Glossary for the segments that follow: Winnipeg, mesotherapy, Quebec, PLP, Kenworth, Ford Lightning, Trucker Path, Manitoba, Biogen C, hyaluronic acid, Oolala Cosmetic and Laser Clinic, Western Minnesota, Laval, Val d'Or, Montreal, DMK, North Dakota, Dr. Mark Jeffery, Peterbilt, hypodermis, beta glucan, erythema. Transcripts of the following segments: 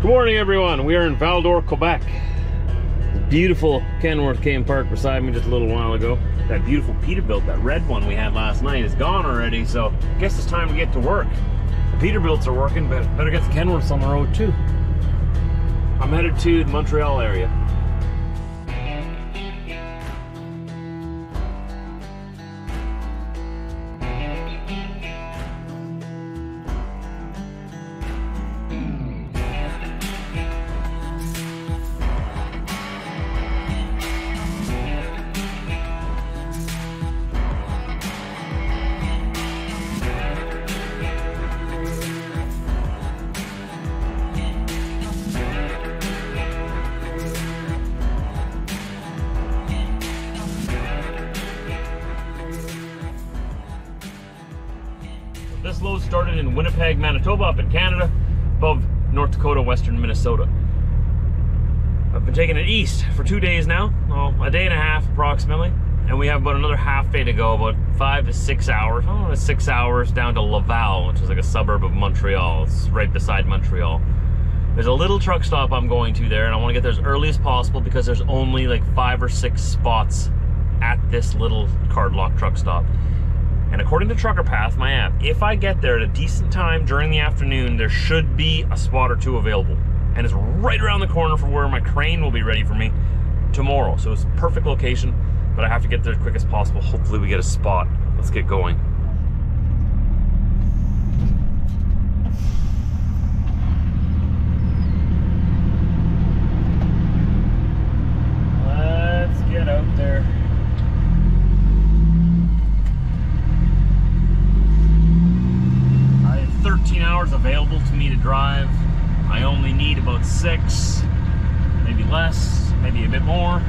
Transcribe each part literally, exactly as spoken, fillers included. Good morning, everyone. We are in Val d'Or, Quebec. Beautiful Kenworth came parked beside me just a little while ago. That beautiful Peterbilt, that red one we had last night, is gone already, so I guess it's time to get to work. The Peterbilts are working, but better get the Kenworths on the road too. I'm headed to the Montreal area. This load started in Winnipeg, Manitoba, up in Canada, above North Dakota, Western Minnesota. I've been taking it east for two days now, well, a day and a half approximately, and we have about another half day to go, about five to six hours, oh, six hours down to Laval, which is like a suburb of Montreal. It's right beside Montreal. There's a little truck stop I'm going to there, and I want to get there as early as possible because there's only like five or six spots at this little cardlock truck stop. And according to Trucker Path, my app, if I get there at a decent time during the afternoon, there should be a spot or two available. And it's right around the corner from where my crane will be ready for me tomorrow. So it's a perfect location, but I have to get there as quick as possible. Hopefully we get a spot. Let's get going. Let's get out there. thirteen hours available to me to drive. I only need about six, maybe less, maybe a bit more.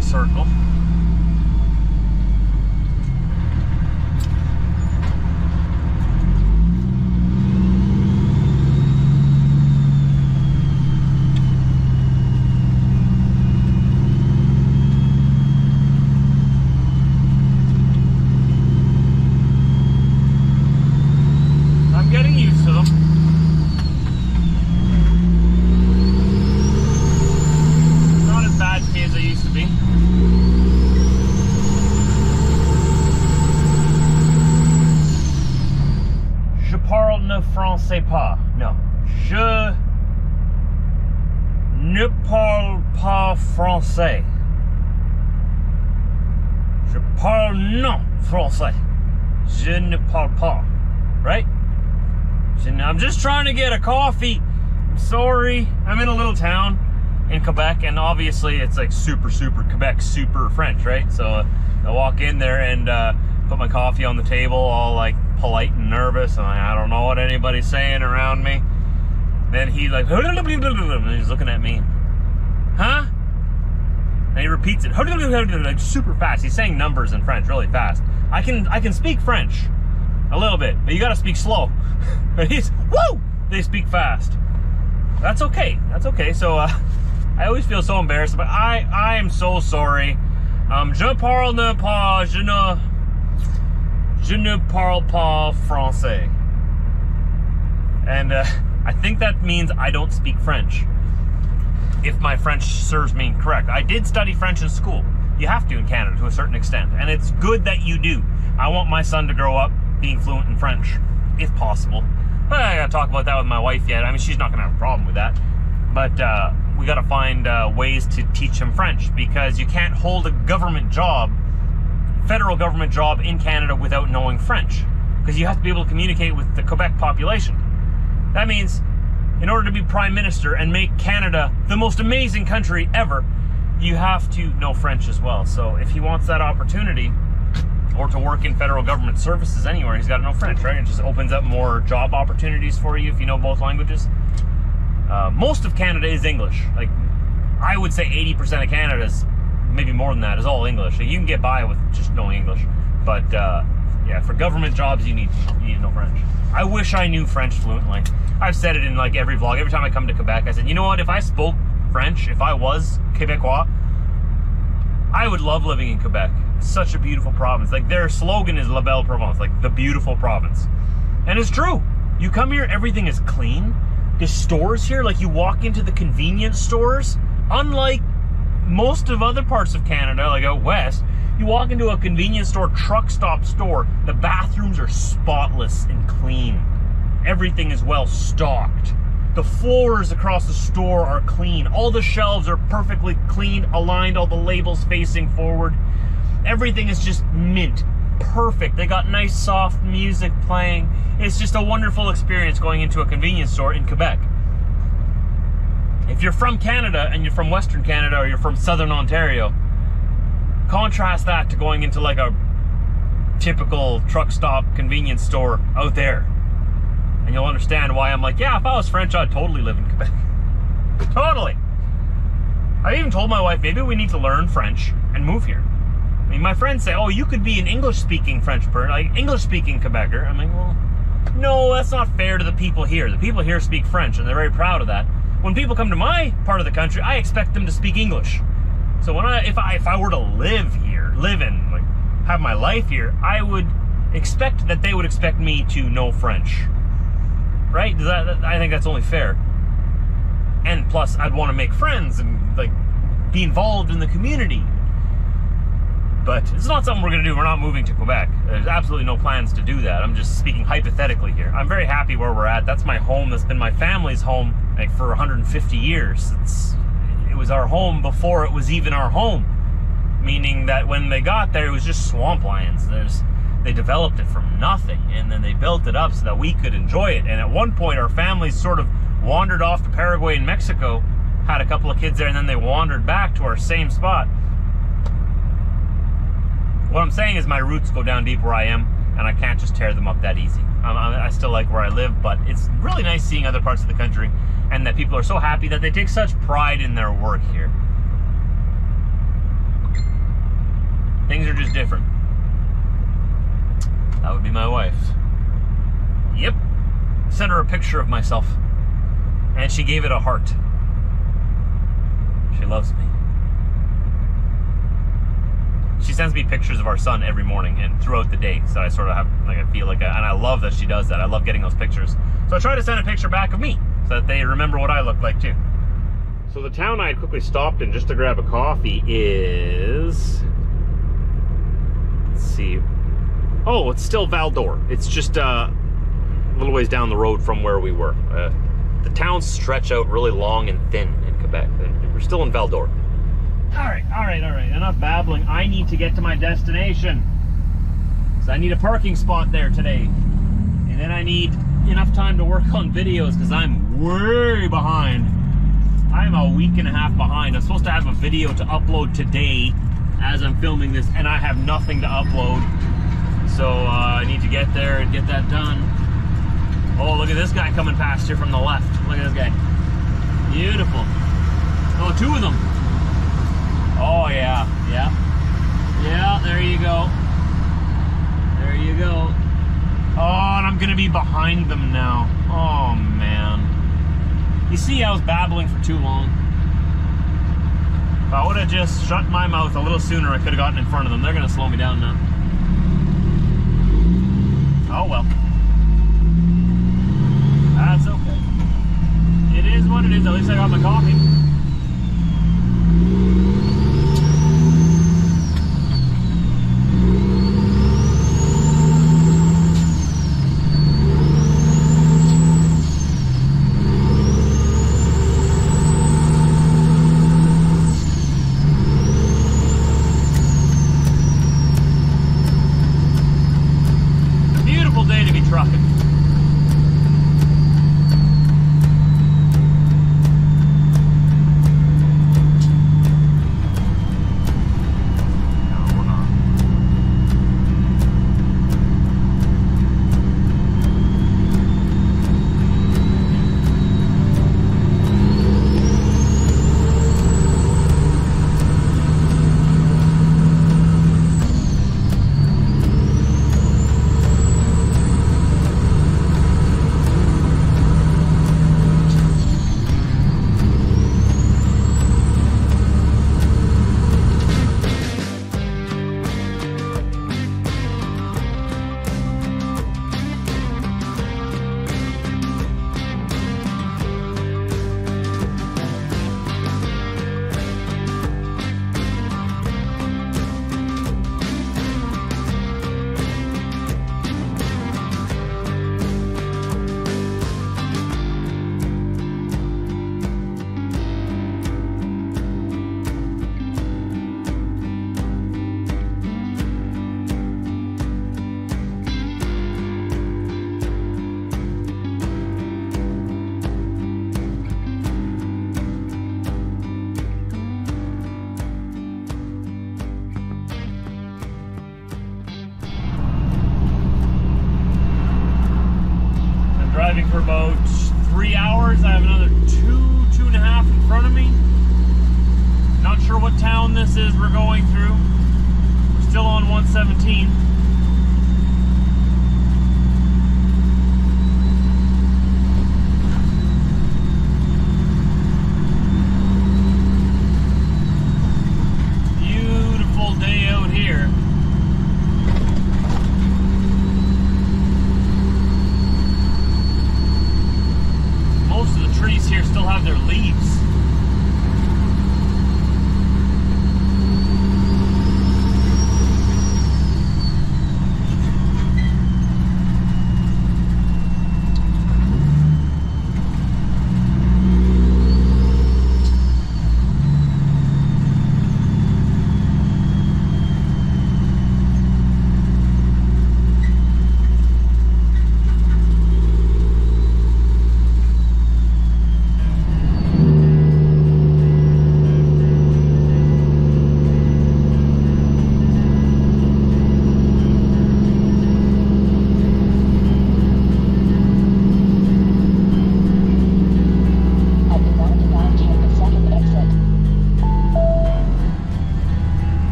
Circle. I'm getting used to them. Français pas. No. Je ne parle pas français. Je parle non français. Je ne parle pas. Right? I'm just trying to get a coffee. I'm sorry. I'm in a little town in Quebec, and obviously it's like super, super Quebec, super French, right? So uh, I walk in there and uh, put my coffee on the table, all like polite and nervous, and I don't know what anybody's saying around me. Then he like, and he's looking at me, huh? And he repeats it like super fast. He's saying numbers in French really fast. I can I can speak French a little bit, but you gotta speak slow. But he's whoa, they speak fast. That's okay. That's okay. So uh, I always feel so embarrassed, but I I am so sorry. Um, je parle ne pas, je ne. Je ne parle pas français. And uh, I think that means I don't speak French, if my French serves me correct. I did study French in school. You have to in Canada to a certain extent, and it's good that you do. I want my son to grow up being fluent in French, if possible. But I gotta talk about that with my wife yet. I mean, she's not gonna have a problem with that. But uh, we gotta find uh, ways to teach him French, because you can't hold a government job federal government job in Canada without knowing French, because you have to be able to communicate with the Quebec population. That means in order to be prime minister and make Canada the most amazing country ever, you have to know French as well. So if he wants that opportunity, or to work in federal government services anywhere, he's got to know French, right? It just opens up more job opportunities for you if you know both languages. Uh, most of Canada is English. Like, I would say eighty percent of Canada is, maybe more than that, is all English. So you can get by with just knowing English. But uh, yeah, for government jobs, you need, you need to know French. I wish I knew French fluently. I've said it in like every vlog. Every time I come to Quebec, I said, you know what? If I spoke French, if I was Quebecois, I would love living in Quebec. Such a beautiful province. Like, their slogan is La Belle Provence, like the beautiful province. And it's true. You come here, everything is clean. The stores here, like, you walk into the convenience stores, unlike most of other parts of Canada, like out west, you walk into a convenience store, truck stop store, the bathrooms are spotless and clean. Everything is well stocked. The floors across the store are clean. All the shelves are perfectly clean, aligned, all the labels facing forward. Everything is just mint, perfect. They got nice soft music playing. It's just a wonderful experience going into a convenience store in Quebec. If you're from Canada and you're from Western Canada or you're from Southern Ontario, contrast that to going into like a typical truck stop convenience store out there. And you'll understand why I'm like, yeah, if I was French, I'd totally live in Quebec. Totally. I even told my wife, maybe we need to learn French and move here. I mean, my friends say, oh, you could be an English-speaking French person, like English-speaking Quebecer. I'm like, well, no, that's not fair to the people here. The people here speak French, and they're very proud of that. When people come to my part of the country, I expect them to speak English. So when I, if I, if I were to live here, live in, like, have my life here, I would expect that they would expect me to know French, right? That, I think that's only fair. And plus, I'd want to make friends and like be involved in the community. But it's not something we're going to do. We're not moving to Quebec. There's absolutely no plans to do that. I'm just speaking hypothetically here. I'm very happy where we're at. That's my home. That's been my family's home, like, for one hundred fifty years. It's, it was our home before it was even our home. Meaning that when they got there, it was just swamp lands. There's, they developed it from nothing. And then they built it up so that we could enjoy it. And at one point, our families sort of wandered off to Paraguay and Mexico, had a couple of kids there, and then they wandered back to our same spot. What I'm saying is my roots go down deep where I am, and I can't just tear them up that easy. Um, I still like where I live, but it's really nice seeing other parts of the country, and that people are so happy that they take such pride in their work here. Things are just different. That would be my wife. Yep. Sent her a picture of myself, and she gave it a heart. She loves me. She sends me pictures of our son every morning and throughout the day, so I sort of have, like, I feel like, I, and I love that she does that. I love getting those pictures. So I try to send a picture back of me so that they remember what I look like too. So the town I had quickly stopped in just to grab a coffee is, let's see, oh, it's still Val d'Or. It's just uh, a little ways down the road from where we were. Uh, the towns stretch out really long and thin in Quebec, and we're still in Val d'Or. All right, all right, all right, enough babbling. I need to get to my destination. So I need a parking spot there today. And then I need enough time to work on videos because I'm way behind. I'm a week and a half behind. I'm supposed to have a video to upload today as I'm filming this, and I have nothing to upload. So uh, I need to get there and get that done. Oh, look at this guy coming past here from the left. Look at this guy. Beautiful. Oh, two of them. Oh yeah, yeah, yeah, there you go, there you go. Oh, and I'm gonna be behind them now. Oh man. You see, I was babbling for too long. If I would've just shut my mouth a little sooner, I could've gotten in front of them. They're gonna slow me down now. Oh well. That's okay. It is what it is, at least I got my coffee. Trucking. driving for about three hours. I have another two, two and a half in front of me. Not sure what town this is we're going through. We're still on one seventeen.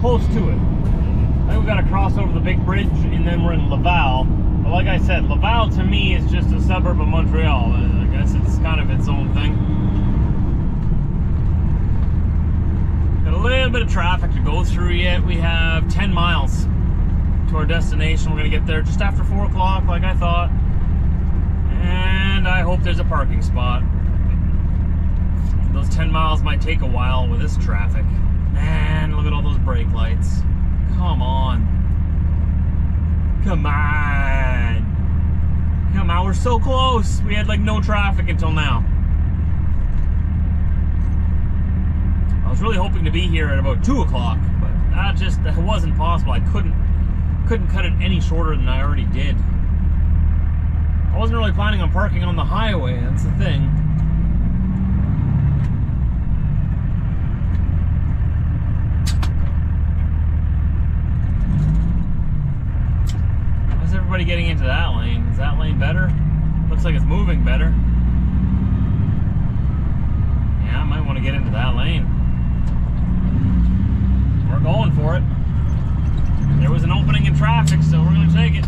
Close to it. I think we've got to cross over the big bridge and then we're in Laval. But like I said, Laval to me is just a suburb of Montreal. I guess it's kind of its own thing. Got a little bit of traffic to go through yet. We have ten miles to our destination. We're going to get there just after four o'clock, like I thought. And I hope there's a parking spot. Those ten miles might take a while with this traffic. Man, look at all those brake lights. Come on. Come on. Come on, we're so close. We had like no traffic until now. I was really hoping to be here at about two o'clock, but that just that wasn't possible. I couldn't couldn't cut it any shorter than I already did. I wasn't really planning on parking on the highway, that's the thing. Getting into that lane. Is that lane better? Looks like it's moving better. Yeah, I might want to get into that lane. We're going for it. There was an opening in traffic, so we're going to take it.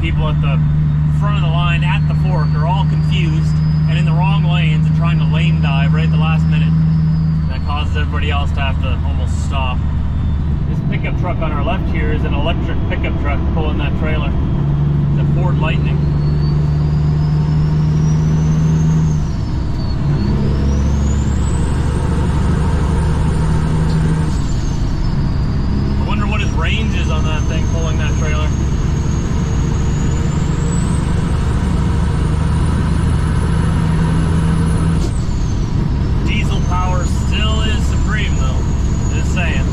People at the front of the line at the fork are all confused and in the wrong lanes and trying to lane dive right at the last minute. That causes everybody else to have to almost stop. This pickup truck on our left here is an electric pickup truck pulling that trailer. It's a Ford Lightning. I wonder what his range is on that thing pulling that trailer. Power still is supreme though, just saying.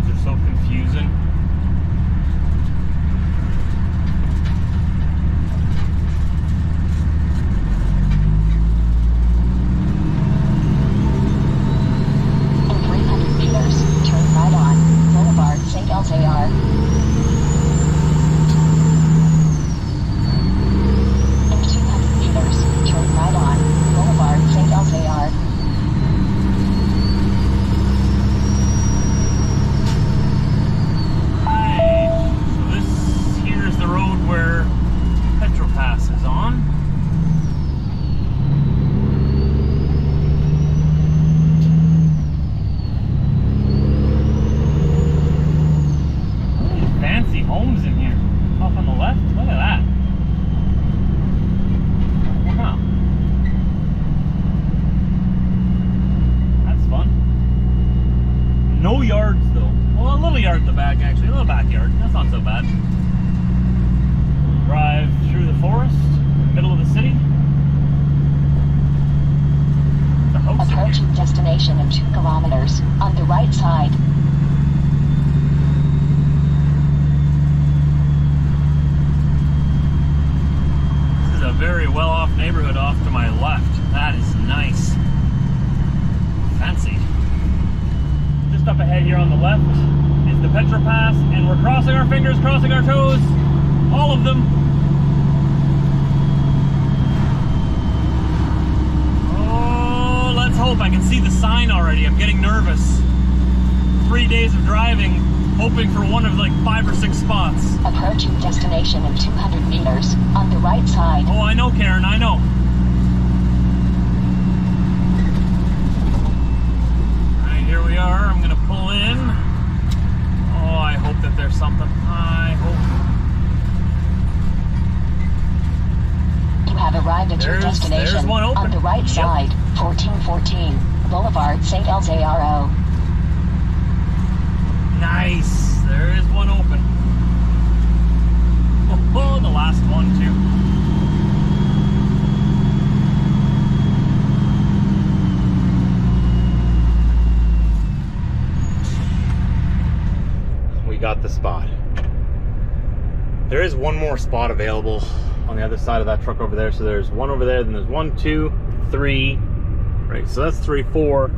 roads are so confusing. Spot available on the other side of that truck over there. So there's one over there, then there's one, two, three, right? So that's three, four,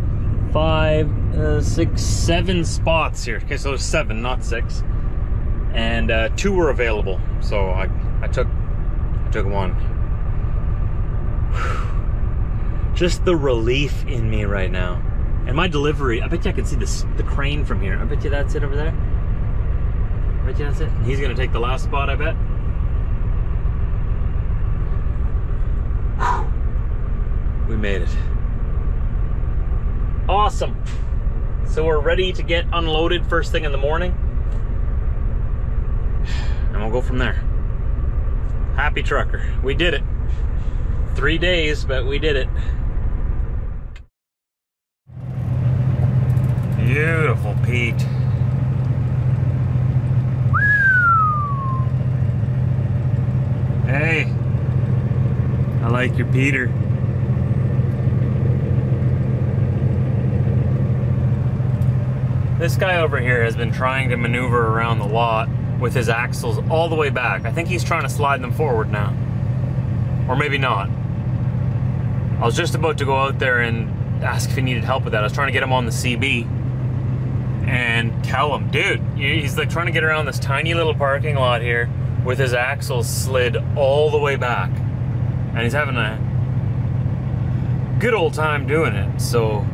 five, uh, six, seven spots here. Okay, so there's seven, not six. And uh, two were available, so I, I took, I took one. Whew. Just the relief in me right now. And my delivery, I bet you I can see this, the crane from here. I bet you that's it over there. I bet you that's it. And he's gonna take the last spot, I bet. We made it. Awesome. So we're ready to get unloaded first thing in the morning. And we'll go from there. Happy trucker. We did it. Three days, but we did it. Beautiful, Pete. Hey. I like your Peter. This guy over here has been trying to maneuver around the lot with his axles all the way back. I think he's trying to slide them forward now. Or maybe not. I was just about to go out there and ask if he needed help with that. I was trying to get him on the C B and tell him, dude, he's like trying to get around this tiny little parking lot here with his axles slid all the way back. And he's having a good old time doing it, so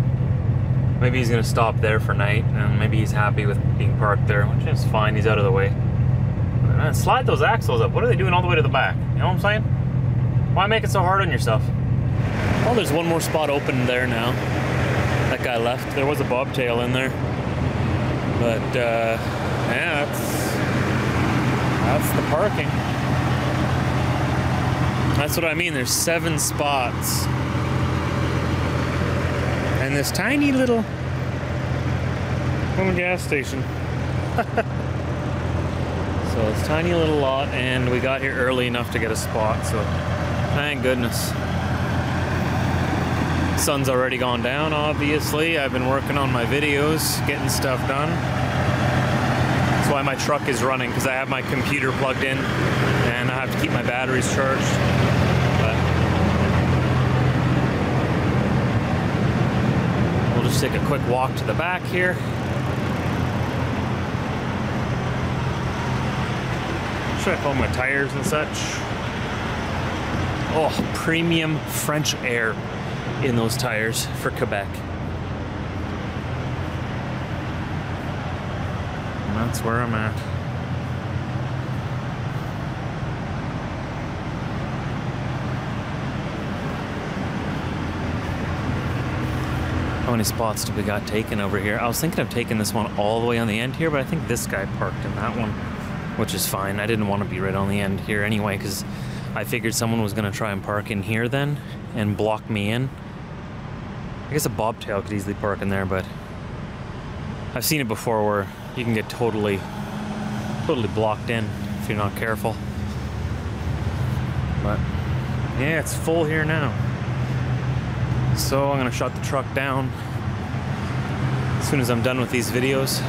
maybe he's gonna stop there for night, and maybe he's happy with being parked there, which is fine, he's out of the way. Man, slide those axles up. What are they doing all the way to the back? You know what I'm saying? Why make it so hard on yourself? Well, there's one more spot open there now. That guy left. There was a bobtail in there. But, uh, yeah, that's, that's the parking. That's what I mean, there's seven spots. And this tiny little home gas station. So it's a tiny little lot, and we got here early enough to get a spot, so thank goodness. Sun's already gone down, obviously. I've been working on my videos, getting stuff done. That's why my truck is running, because I have my computer plugged in and I have to keep my batteries charged. But we'll just take a quick walk to the back here. Should I film my tires and such? Oh, premium French air in those tires for Quebec. And that's where I'm at. How many spots did we got taken over here? I was thinking of taking this one all the way on the end here, but I think this guy parked in that one, which is fine. I didn't want to be right on the end here anyway, because I figured someone was going to try and park in here then and block me in. I guess a bobtail could easily park in there, but I've seen it before where you can get totally, totally blocked in if you're not careful. But yeah, it's full here now. So I'm gonna shut the truck down as soon as I'm done with these videos.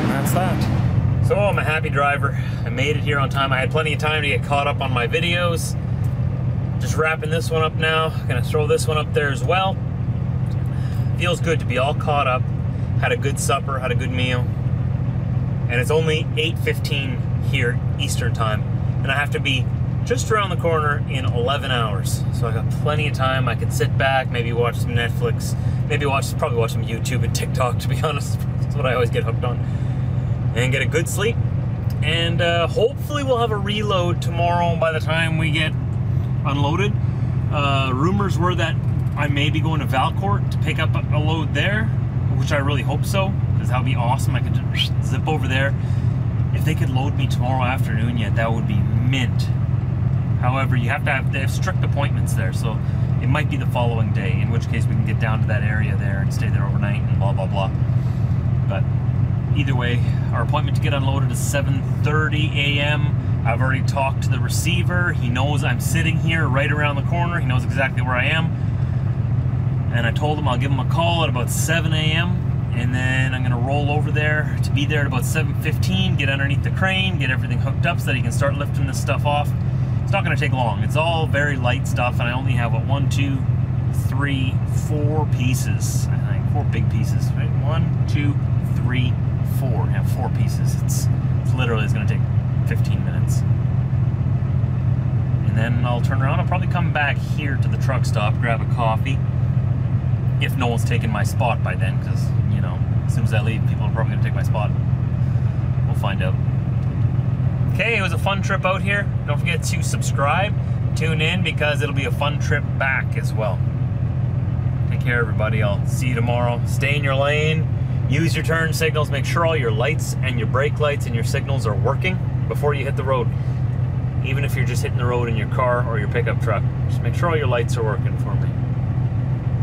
And that's that. So I'm a happy driver. I made it here on time. I had plenty of time to get caught up on my videos. Just wrapping this one up now. Gonna throw this one up there as well. Feels good to be all caught up. Had a good supper, had a good meal. And it's only eight fifteen here Eastern time. And I have to be just around the corner in eleven hours. So I got plenty of time. I can sit back, maybe watch some Netflix, maybe watch, probably watch some YouTube and TikTok, to be honest. That's what I always get hooked on. And get a good sleep, and uh, hopefully we'll have a reload tomorrow by the time we get unloaded. Uh, rumors were that I may be going to Valcourt to pick up a load there, which I really hope so, because that would be awesome. I could just zip over there. If they could load me tomorrow afternoon yet, that would be mint. However, you have to have, they have strict appointments there, so it might be the following day, in which case we can get down to that area there and stay there overnight and blah, blah, blah. But either way, our appointment to get unloaded is seven thirty a m I've already talked to the receiver. He knows I'm sitting here right around the corner. He knows exactly where I am. And I told him I'll give him a call at about seven a m and then I'm gonna roll over there to be there at about seven fifteen, get underneath the crane, get everything hooked up so that he can start lifting this stuff off. It's not gonna take long. It's all very light stuff, and I only have what, one, two, three, four pieces. I think four big pieces, right? One, two, three, four, and have four pieces. It's, it's literally it's gonna take fifteen minutes. And then I'll turn around, I'll probably come back here to the truck stop, grab a coffee. If no one's taken my spot by then, because, you know, as soon as I leave, people are probably gonna take my spot. We'll find out. Okay, it was a fun trip out here. Don't forget to subscribe, tune in, because it'll be a fun trip back as well. Take care, everybody. I'll see you tomorrow. Stay in your lane. Use your turn signals, make sure all your lights and your brake lights and your signals are working before you hit the road. Even if you're just hitting the road in your car or your pickup truck, just make sure all your lights are working for me.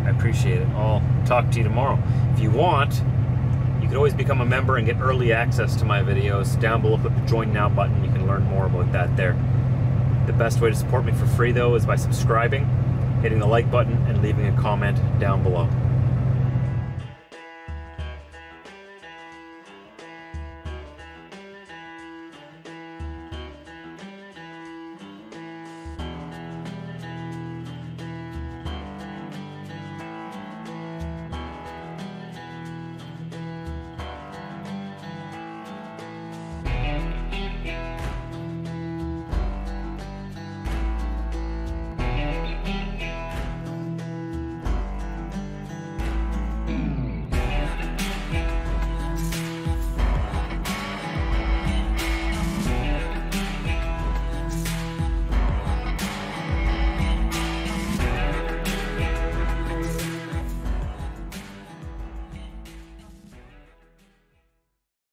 I appreciate it. I'll talk to you tomorrow. If you want, you can always become a member and get early access to my videos. Down below, click the Join Now button. You can learn more about that there. The best way to support me for free, though, is by subscribing, hitting the like button, and leaving a comment down below.